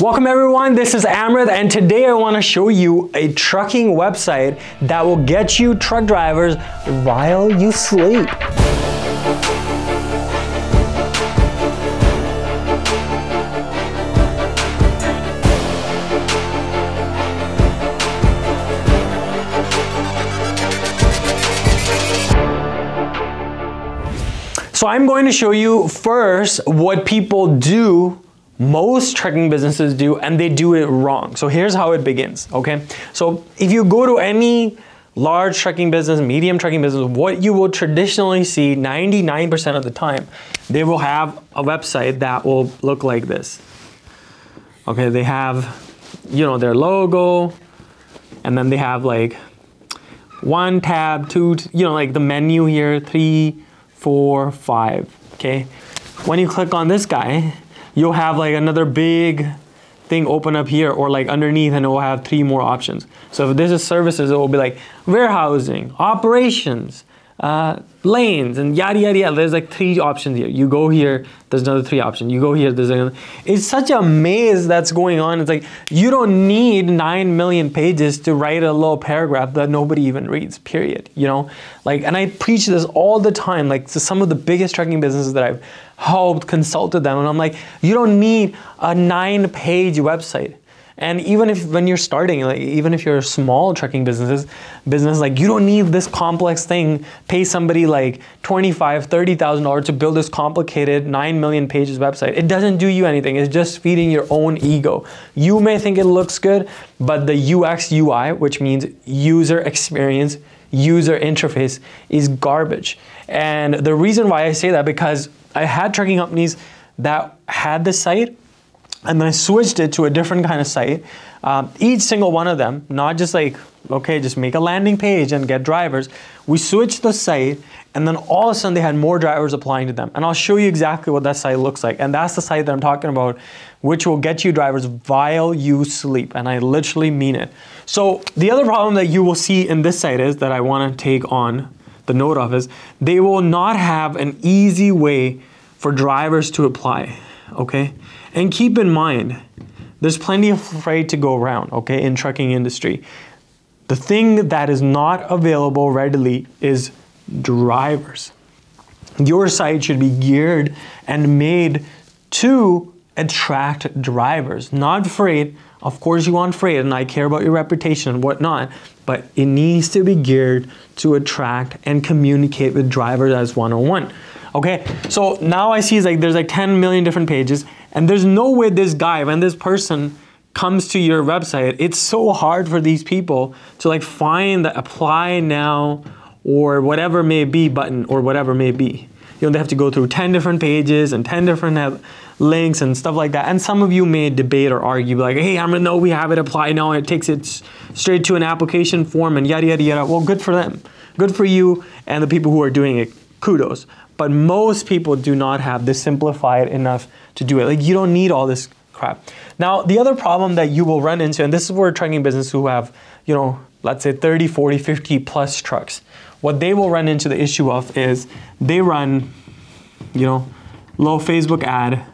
Welcome everyone, this is Amrit and today I want to show you a trucking website that will get you truck drivers while you sleep. So I'm going to show you first what people do, most trucking businesses do, and they do it wrong. So here's how it begins, okay? So if you go to any large trucking business, medium trucking business, what you will traditionally see 99% of the time, they will have a website that will look like this. Okay, they have, you know, their logo, and then they have like one tab, two, you know, like the menu here, 3, 4, 5, okay? When you click on this guy, you'll have like another big thing open up here or like underneath, and it will have 3 more options. So if this is services, it will be like warehousing, operations, lanes, and yada, yada, yada. There's like 3 options here. You go here, there's another 3 options. You go here, there's another. It's such a maze that's going on. It's like, you don't need 9 million pages to write a little paragraph that nobody even reads, period. You know, like, and I preach this all the time, like to some of the biggest trucking businesses that I've helped, consulted them. And I'm like, you don't need a 9-page website. And even if when you're starting, like even if you're a small trucking business, like you don't need this complex thing, pay somebody like $25,000, $30,000 to build this complicated 9 million pages website. It doesn't do you anything. It's just feeding your own ego. You may think it looks good, but the UX UI, which means user experience, user interface, is garbage. And the reason why I say that, because I had trucking companies that had this site, and then I switched it to a different kind of site. Each single one of them, not just like, okay, just make a landing page and get drivers. We switched the site, and then all of a sudden they had more drivers applying to them. And I'll show you exactly what that site looks like. And that's the site that I'm talking about, which will get you drivers while you sleep. And I literally mean it. So the other problem that you will see in this site is that I want to take on the note of is they will not have an easy way for drivers to apply. Okay, and keep in mind, there's plenty of freight to go around, okay, in trucking industry. The thing that is not available readily is drivers. Your site should be geared and made to attract drivers, not freight. Of course you want freight, and I care about your reputation and whatnot, but it needs to be geared to attract and communicate with drivers as one-on-one. Okay, so now I see it's like there's like 10 million different pages, and there's no way this guy, when this person comes to your website, it's so hard for these people to like find the apply now or whatever may be button or whatever may be. You know, they have to go through 10 different pages and 10 different links and stuff like that. And some of you may debate or argue like, hey, I'm gonna know we have it apply now. It takes it straight to an application form and yada, yada, yada. Well, good for them. Good for you and the people who are doing it. Kudos. But most people do not have this simplified enough to do it. Like, you don't need all this crap. Now, the other problem that you will run into, and this is where trucking businesses who have, you know, let's say 30, 40, 50 plus trucks, what they will run into the issue of is they run, you know, little Facebook ad,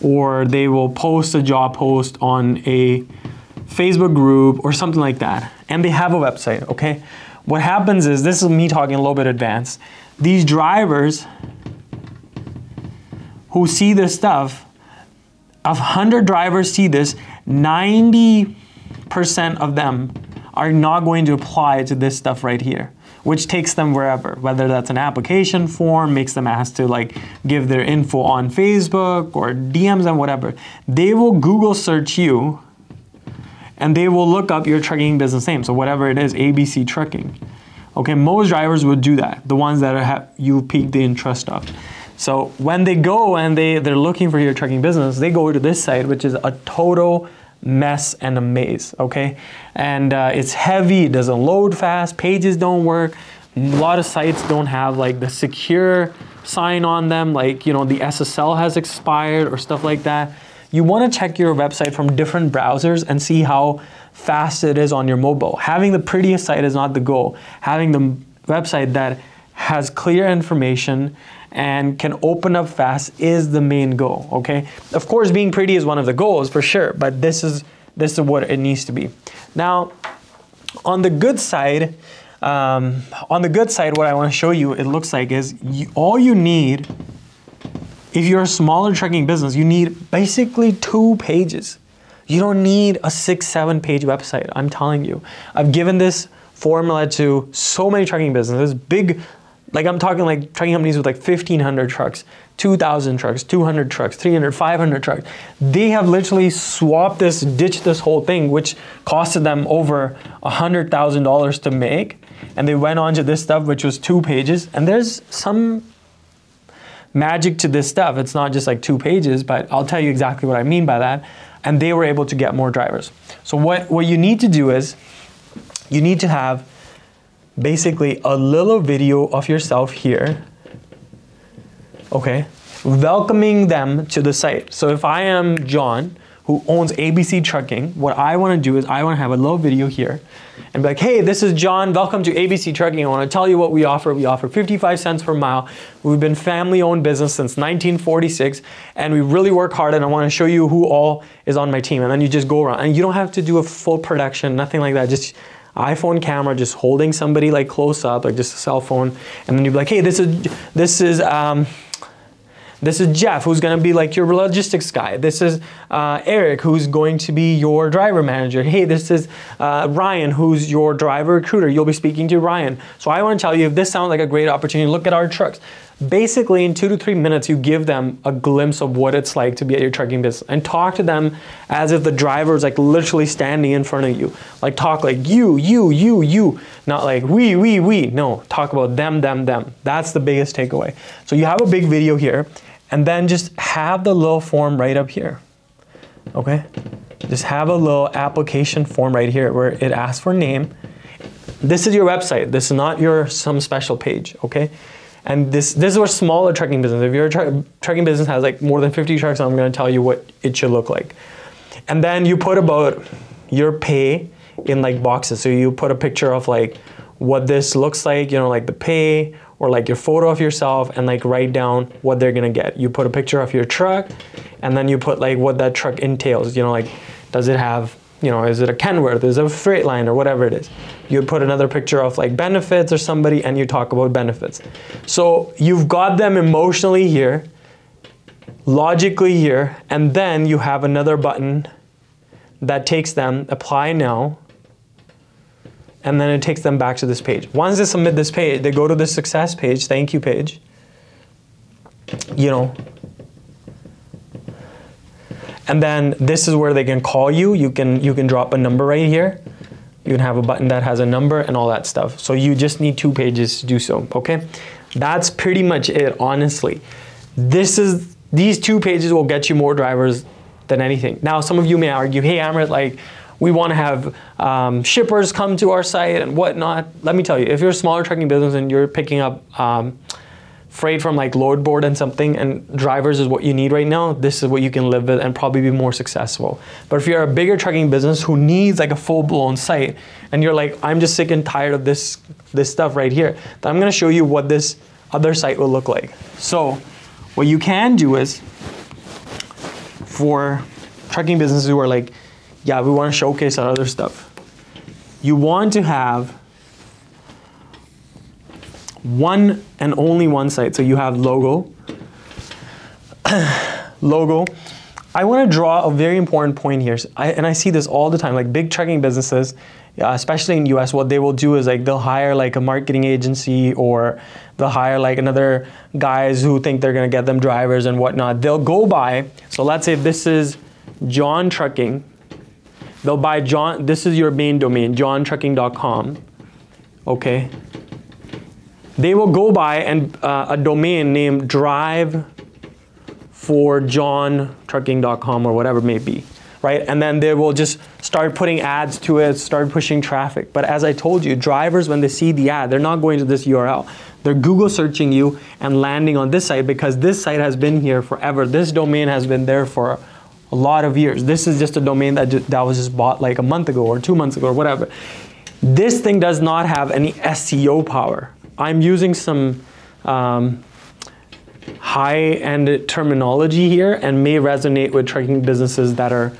or they will post a job post on a Facebook group or something like that. And they have a website, okay? What happens is, this is me talking a little bit advanced, these drivers who see this stuff, 100 drivers see this, 90% of them are not going to apply to this stuff right here, which takes them wherever, whether that's an application form, makes them ask to like give their info on Facebook or DMs and whatever. They will Google search you, and they will look up your trucking business name. So whatever it is, ABC Trucking. Okay, most drivers would do that, the ones that you piqued the interest of. So when they go and they're looking for your trucking business, they go to this site, which is a total mess and a maze, okay? And it's heavy, it doesn't load fast, pages don't work, a lot of sites don't have like the secure sign on them, like, you know, the SSL has expired or stuff like that. You want to check your website from different browsers and see how fast it is on your mobile. Having the prettiest site is not the goal. Having the website that has clear information and can open up fast is the main goal, okay? Of course, being pretty is one of the goals for sure, but this is what it needs to be. Now, on the good side, what I want to show you it looks like is all you need, if you're a smaller trucking business, you need basically 2 pages. You don't need a 6-7 page website, I'm telling you. I've given this formula to so many trucking businesses, big, like I'm talking like trucking companies with like 1,500 trucks, 2,000 trucks, 200 trucks, 300, 500 trucks. They have literally swapped this, ditched this whole thing, which costed them over $100,000 to make. And they went on to this stuff, which was 2 pages. And there's some magic to this stuff. It's not just like 2 pages, but I'll tell you exactly what I mean by that. And they were able to get more drivers. So what you need to do is you need to have basically a little video of yourself here, okay, welcoming them to the site. So if I am John, who owns ABC Trucking, what I wanna do is I wanna have a little video here and be like, hey, this is John, welcome to ABC Trucking. I wanna tell you what we offer. We offer 55 cents per mile. We've been family-owned business since 1946, and we really work hard, and I wanna show you who all is on my team. And then you just go around, and you don't have to do a full production, nothing like that, just iPhone camera, just holding somebody like close up, like just a cell phone, and then you'd be like, hey, this is Jeff, who's gonna be like your logistics guy. This is Eric, who's going to be your driver manager. Hey, this is Ryan, who's your driver recruiter. You'll be speaking to Ryan. So I wanna tell you, if this sounds like a great opportunity, look at our trucks. Basically, in 2 to 3 minutes, you give them a glimpse of what it's like to be at your trucking business and talk to them as if the driver is like literally standing in front of you. Like talk like you, you, you, you, not like we. No, talk about them, them, them. That's the biggest takeaway. So you have a big video here and then just have the little form right up here, okay? Just have a little application form right here where it asks for name. This is your website. This is not your some special page, okay? And this is a smaller trucking business. If your trucking business has like more than 50 trucks, I'm gonna tell you what it should look like. And then you put about your pay in like boxes. So you put a picture of like what this looks like, you know, like the pay, or like your photo of yourself, and like write down what they're gonna get. You put a picture of your truck, and then you put like what that truck entails. You know, like does it have, you know, is it a Kenworth, is it a Freightliner, whatever it is. You put another picture of like benefits or somebody, and you talk about benefits. So you've got them emotionally here, logically here, and then you have another button that takes them, apply now, and then it takes them back to this page. Once they submit this page, they go to the success page, thank you page, you know, and then this is where they can call you. You can drop a number right here. You can have a button that has a number and all that stuff. So you just need 2 pages to do so, okay? That's pretty much it, honestly. These 2 pages will get you more drivers than anything. Now, some of you may argue, hey, Amrit, like, we want to have shippers come to our site and whatnot. Let me tell you, if you're a smaller trucking business and you're picking up freight from like load board and something, and drivers is what you need right now, this is what you can live with and probably be more successful. But if you're a bigger trucking business who needs like a full-blown site, and you're like, I'm just sick and tired of this stuff right here, then I'm gonna show you what this other site will look like. So what you can do is, for trucking businesses who are like, yeah, we wanna showcase our other stuff, you want to have one and only one site. So you have logo, logo. I wanna draw a very important point here, and I see this all the time, like big trucking businesses, especially in US, what they will do is like they'll hire like a marketing agency, or they'll hire like another guys who think they're gonna get them drivers and whatnot. They'll go by, so let's say this is John Trucking. They'll buy John, this is your main domain, johntrucking.com, okay? They will go by and a domain named drive4johntrucking.com or whatever it may be, right? And then they will just start putting ads to it, start pushing traffic. But as I told you, drivers, when they see the ad, they're not going to this URL. They're Google searching you and landing on this site, because this site has been here forever. This domain has been there for a lot of years. This is just a domain that was just bought like a month ago or 2 months ago or whatever. This thing does not have any SEO power. I'm using some high-end terminology here and may resonate with trucking businesses that are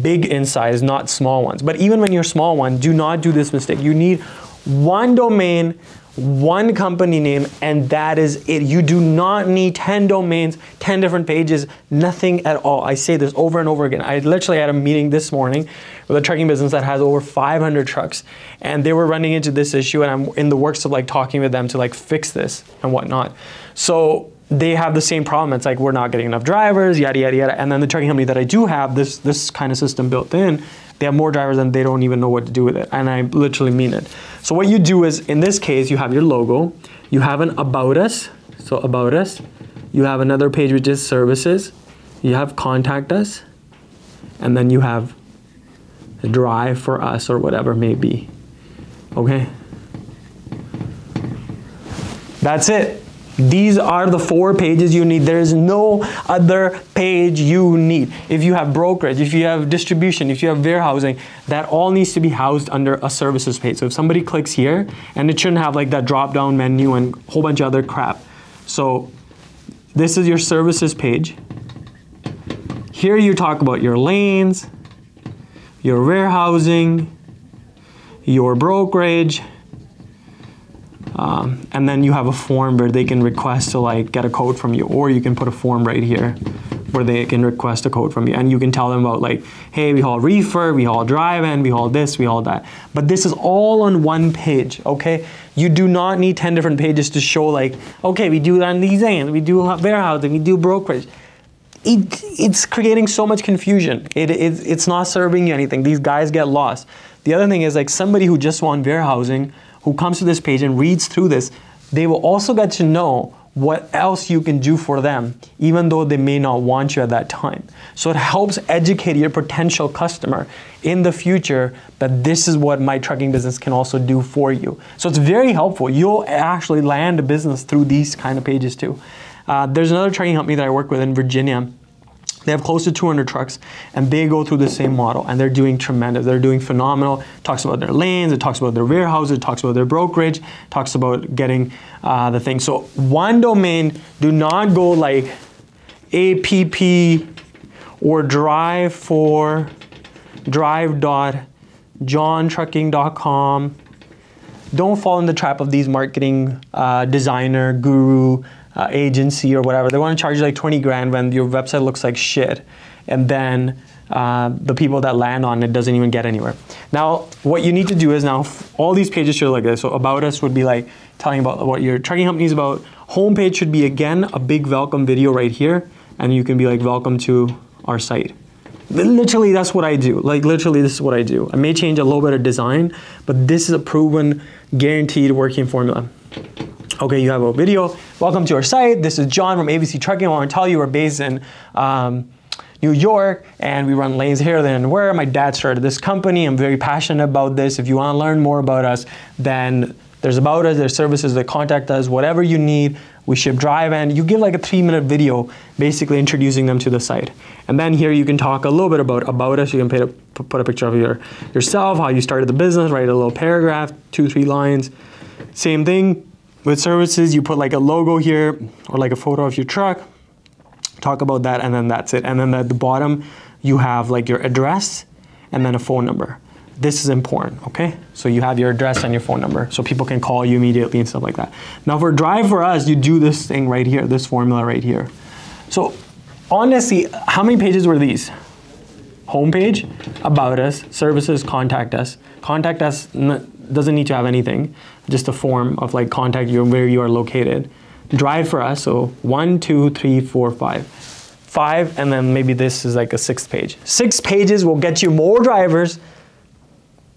big in size, not small ones. But even when you're small one, do not do this mistake. You need one domain, one company name, and that is it. You do not need 10 domains, 10 different pages, nothing at all. I say this over and over again. I literally had a meeting this morning with a trucking business that has over 500 trucks, and they were running into this issue, and I'm in the works of like talking with them to like fix this and whatnot. So they have the same problem. It's like, we're not getting enough drivers, yada, yada, yada. And then the trucking company that I do have, this kind of system built in, they have more drivers and they don't even know what to do with it. And I literally mean it. So what you do is, in this case, you have your logo, you have an About Us, so About Us, you have another page which is Services, you have Contact Us, and then you have Drive for Us or whatever it may be, okay? That's it. These are the 4 pages you need. There is no other page you need. If you have brokerage, if you have distribution, if you have warehousing, that all needs to be housed under a services page. So if somebody clicks here, and it shouldn't have like that drop down menu and a whole bunch of other crap. So this is your services page. Here you talk about your lanes, your warehousing, your brokerage, and then you have a form where they can request to like get a code from you, or you can put a form right here where they can request a code from you, and you can tell them about like, hey, we haul reefer, we haul drive-in, we haul this, we haul that. But this is all on one page, okay? You do not need 10 different pages to show like, okay, we do on these ends, we do warehousing, we do brokerage. It's creating so much confusion. It's not serving you anything. These guys get lost. The other thing is like somebody who just wants warehousing, who comes to this page and reads through this, they will also get to know what else you can do for them, even though they may not want you at that time. So it helps educate your potential customer in the future that this is what my trucking business can also do for you. So it's very helpful. You'll actually land a business through these kind of pages too. There's another trucking company that I work with in Virginia. They have close to 200 trucks, and they go through the same model, and they're doing tremendous. They're doing phenomenal. It talks about their lanes, it talks about their warehouses, it talks about their brokerage, it talks about getting the thing. So one domain, do not go like app or drive4johntrucking.com. Don't fall in the trap of these marketing designer, guru, agency or whatever. They want to charge you like 20 grand when your website looks like shit, and then the people that land on it doesn't even get anywhere. Now what you need to do is, now all these pages should look like this. So About Us would be like telling about what your trucking company is about. Homepage should be again a big welcome video right here, and you can be like, welcome to our site. Literally, that's what I do. Like literally, this is what I do. I may change a little bit of design, but this is a proven, guaranteed working formula. Okay, you have a video. Welcome to our site. This is John from ABC Trucking. I want to tell you we're based in New York, and we run lanes here, there, and where. My dad started this company. I'm very passionate about this. If you want to learn more about us, then there's About Us, there's Services, that Contact Us, whatever you need. We ship drive-in. You give like a 3-minute video basically introducing them to the site. And then here you can talk a little bit about us. You can put a picture of yourself, how you started the business, write a little paragraph, 2-3 lines. Same thing. With services, you put like a logo here or like a photo of your truck, talk about that, and then that's it. And then at the bottom, you have like your address and then a phone number. This is important, okay? So you have your address and your phone number so people can call you immediately and stuff like that. Now for Drive for Us, you do this thing right here, this formula right here. So honestly, how many pages were these? Homepage, About Us, Services, Contact Us. Contact Us doesn't need to have anything, just a form of like contact you where you are located. Drive for Us, so 1, 2, 3, 4, 5. 5, and then maybe this is like a 6th page. 6 pages will get you more drivers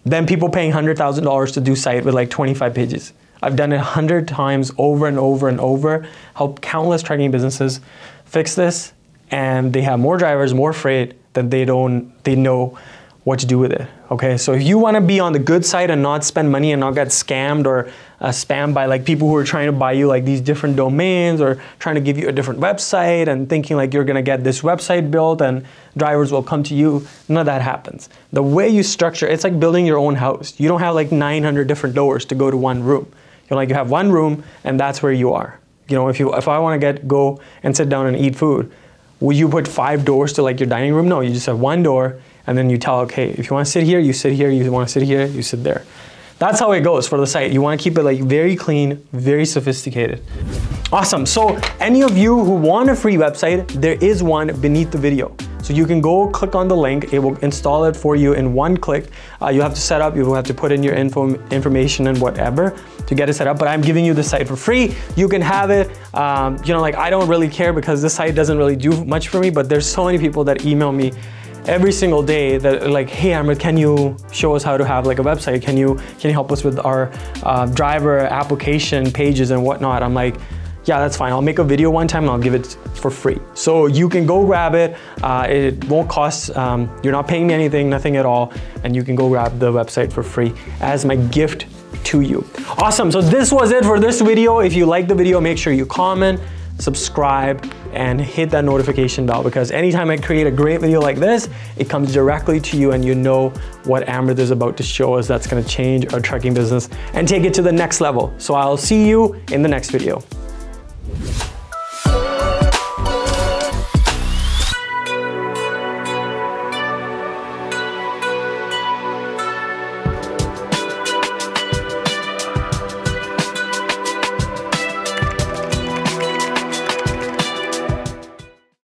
than people paying $100,000 to do site with like 25 pages. I've done it 100 times over and over and over, helped countless trucking businesses fix this, and they have more drivers, more freight than they know what to do with it, okay? So if you wanna be on the good side and not spend money and not get scammed or spammed by like people who are trying to buy you like these different domains or trying to give you a different website and thinking like you're gonna get this website built and drivers will come to you, none of that happens. The way you structure, it's like building your own house. You don't have like 900 different doors to go to one room. You have one room, and that's where you are. you know, if I want to go and sit down and eat food, will you put 5 doors to like your dining room? No, you just have 1 door, and then you tell, okay, if you want to sit here, you sit here, you want to sit here, you sit there. That's how it goes for the site. You want to keep it like very clean, very sophisticated. Awesome, so any of you who want a free website, there is one beneath the video. So you can go click on the link, it will install it for you in 1 click. You have to set up, you will have to put in your information and whatever to get it set up, but I'm giving you the site for free. You can have it, you know, like I don't really care because this site doesn't really do much for me, but there's so many people that email me every single day that are like, hey Amrit, can you show us how to have like a website? Can you help us with our driver application pages and whatnot? I'm like, yeah, that's fine. I'll make a video one time and I'll give it for free. So you can go grab it. It won't cost, you're not paying me anything, nothing at all. And you can go grab the website for free as my gift to you. Awesome, so this was it for this video. If you like the video, make sure you comment, subscribe, and hit that notification bell, because anytime I create a great video like this, it comes directly to you and you know what Amrit is about to show us that's gonna change our trucking business and take it to the next level. So I'll see you in the next video.